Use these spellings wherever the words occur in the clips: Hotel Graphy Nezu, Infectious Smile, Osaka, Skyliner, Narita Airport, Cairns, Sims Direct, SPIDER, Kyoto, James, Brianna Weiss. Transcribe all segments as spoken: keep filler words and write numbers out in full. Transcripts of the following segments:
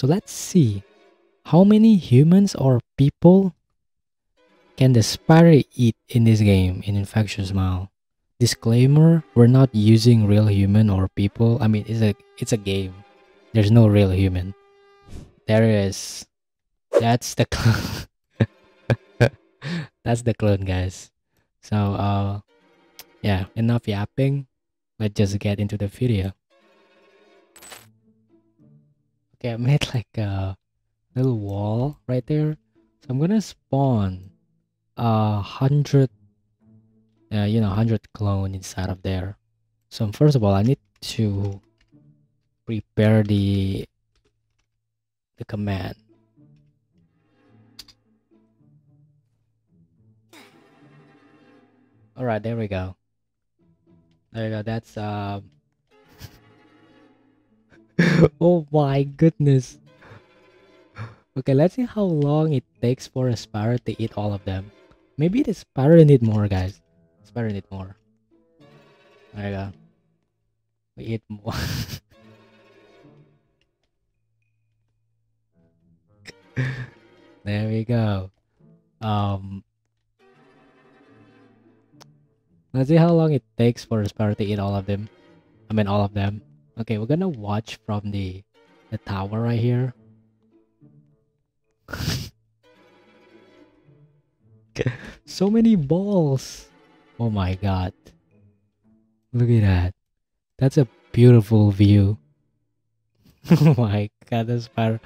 So let's see how many humans or people can the spider eat in this game in Infectious Smile. Disclaimer, we're not using real human or people. I mean, it's a it's a game. There's no real human. There is. That's the clone. That's the clone, guys. So, uh, yeah, enough yapping. Let's just get into the video. Okay, I made like a little wall right there. So I'm gonna spawn a hundred, uh, you know, hundred clone inside of there. So first of all, I need to prepare the the command. All right, there we go. There we go. That's uh. Oh my goodness. Okay, let's see how long it takes for a spider to eat all of them. Maybe the spider need more, guys. Spider need more. There we go. We eat more. There we go. Um. Let's see how long it takes for a spider to eat all of them. I mean, all of them. Okay, we're gonna watch from the the tower right here. So many balls! Oh my god. Look at that. That's a beautiful view. Oh my god, that's far.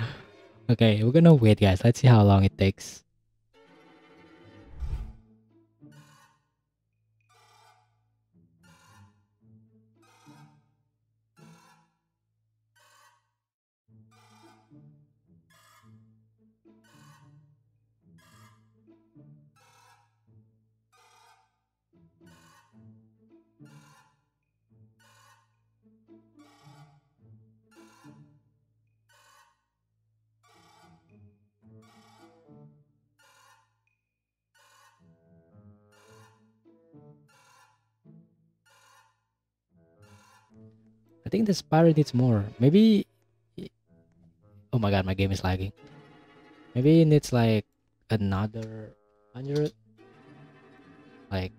Okay, we're gonna wait, guys. Let's see how long it takes. I think the spider needs more. Maybe... Oh my god, my game is lagging. Maybe it needs like another hundred. Like...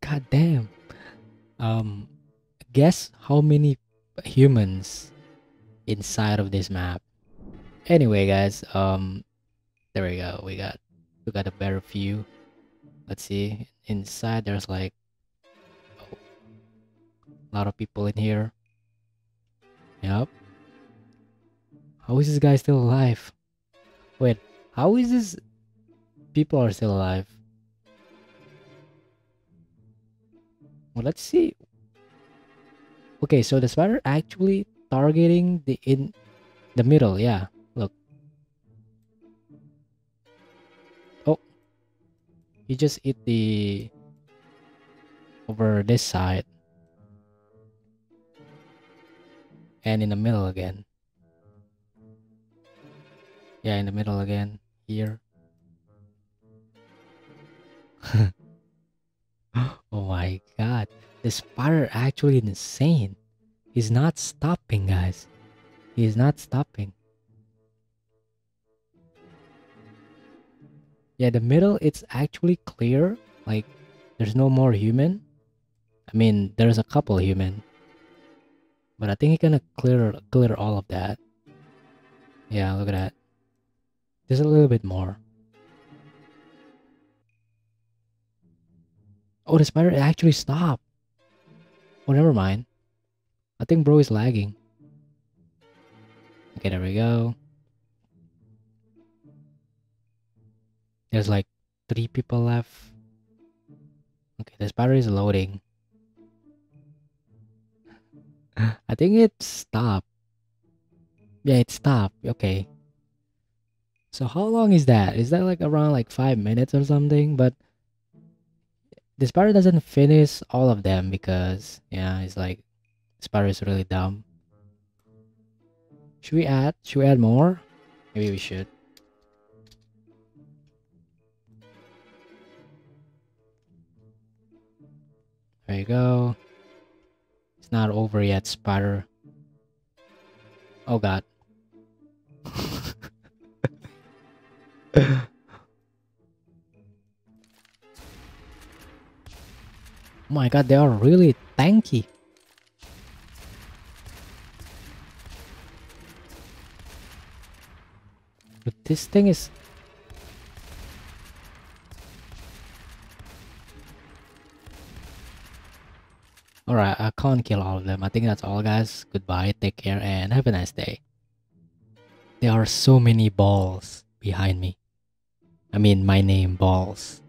God damn. Um, guess how many humans inside of this map. Anyway, guys. Um, there we go. We got we got a better view. Let's see. Inside there's like oh, a lot of people in here. Yep. How is this guy still alive? Wait, how is this people are still alive? Well, let's see. Okay, so the spider actually targeting the in the middle, yeah. Look. Oh. You just eat the over this side and in the middle again. Yeah, in the middle again here. Oh my god, the spider actually insane. He's not stopping, guys. He's not stopping. Yeah, the middle, it's actually clear. Like, there's no more human. I mean, there's a couple human. But I think he's gonna clear clear all of that. Yeah, look at that. Just a little bit more. Oh, the spider actually stopped. Oh, never mind. I think bro is lagging. Okay, there we go. There's like three people left. Okay, the spider is loading. I think it stopped. Yeah, it stopped. Okay. So how long is that? Is that like around like five minutes or something? But the spider doesn't finish all of them because yeah, it's like the spider is really dumb. Should we add? Should we add more? Maybe we should. There you go. It's not over yet, Spider. Oh god. My god, they are really tanky. But this thing is... Alright, I can't kill all of them. I think that's all, guys. Goodbye, take care, and have a nice day. There are so many balls behind me. I mean, my name, balls.